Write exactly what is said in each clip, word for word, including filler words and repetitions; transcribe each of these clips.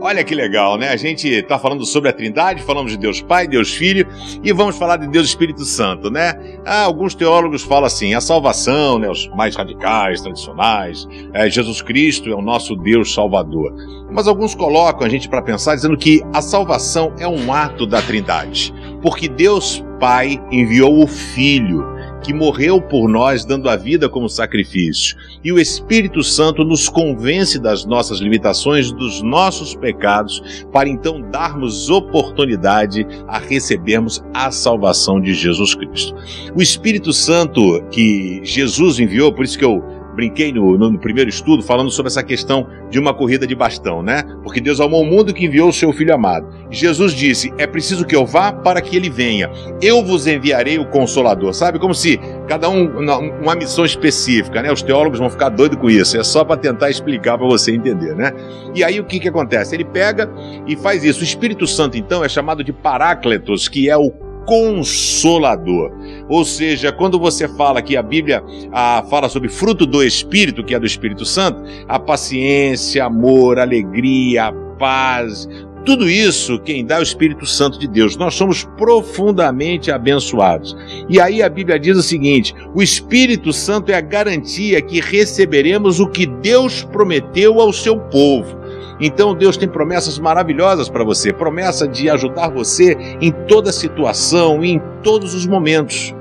Olha que legal, né? A gente está falando sobre a Trindade, falamos de Deus Pai, Deus Filho e vamos falar de Deus Espírito Santo, né? Ah, alguns teólogos falam assim, a salvação, né? Os mais radicais, tradicionais, é, Jesus Cristo é o nosso Deus Salvador. Mas alguns colocam a gente para pensar dizendo que a salvação é um ato da Trindade, porque Deus Pai enviou o Filho, que morreu por nós dando a vida como sacrifício. E o Espírito Santo nos convence das nossas limitações, dos nossos pecados, para então darmos oportunidade a recebermos a salvação de Jesus Cristo. O Espírito Santo que Jesus enviou, por isso que eu brinquei no, no primeiro estudo falando sobre essa questão de uma corrida de bastão, né? Porque Deus amou o mundo que enviou o seu Filho amado. Jesus disse, é preciso que eu vá para que ele venha. Eu vos enviarei o Consolador, sabe? Como se cada um, uma missão específica, né? Os teólogos vão ficar doidos com isso, é só para tentar explicar para você entender, né? E aí o que que acontece? Ele pega e faz isso. O Espírito Santo, então, é chamado de Paráclitos, que é o Consolador, ou seja, quando você fala que a Bíblia ah, fala sobre fruto do Espírito, que é do Espírito Santo, a paciência, amor, alegria, a paz, tudo isso quem dá é o Espírito Santo de Deus. Nós somos profundamente abençoados. E aí a Bíblia diz o seguinte, o Espírito Santo é a garantia que receberemos o que Deus prometeu ao seu povo. Então Deus tem promessas maravilhosas para você, promessa de ajudar você em toda situação e em todos os momentos.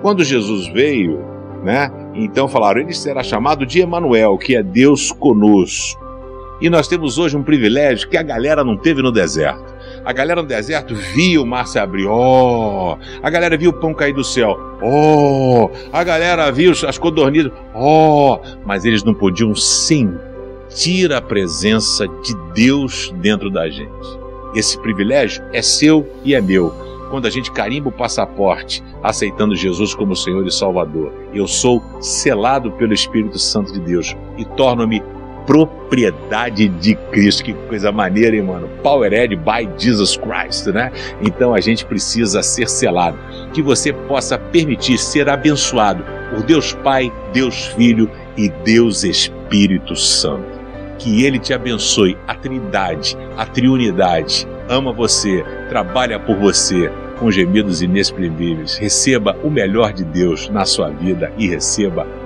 Quando Jesus veio, né, então falaram, ele será chamado de Emanuel, que é Deus conosco. E nós temos hoje um privilégio que a galera não teve no deserto. A galera no deserto viu o mar se abrir, ó. Oh! A galera viu o pão cair do céu, ó. Oh! A galera viu as codornizes, ó. Oh! Mas eles não podiam sentir. Tira a presença de Deus dentro da gente. Esse privilégio é seu e é meu. Quando a gente carimba o passaporte, aceitando Jesus como Senhor e Salvador, eu sou selado pelo Espírito Santo de Deus e torno-me propriedade de Cristo. Que coisa maneira, hein, mano? Powered by Jesus Christ, né? Então a gente precisa ser selado. Que você possa permitir ser abençoado por Deus Pai, Deus Filho e Deus Espírito Santo. Que Ele te abençoe, a Trindade, a Triunidade, ama você, trabalha por você, com gemidos inexprimíveis. Receba o melhor de Deus na sua vida e receba